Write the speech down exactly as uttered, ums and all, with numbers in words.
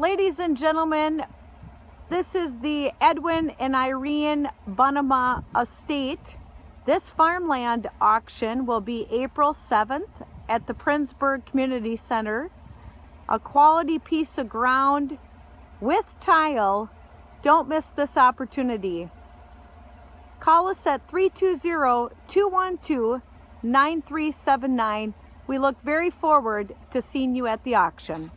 Ladies and gentlemen, this is the Edwin and Irene Bunima Estate. This farmland auction will be April seventh at the Prinsburg Community Center. A quality piece of ground with tile. Don't miss this opportunity. Call us at three two zero, two one two, nine three seven nine. We look very forward to seeing you at the auction.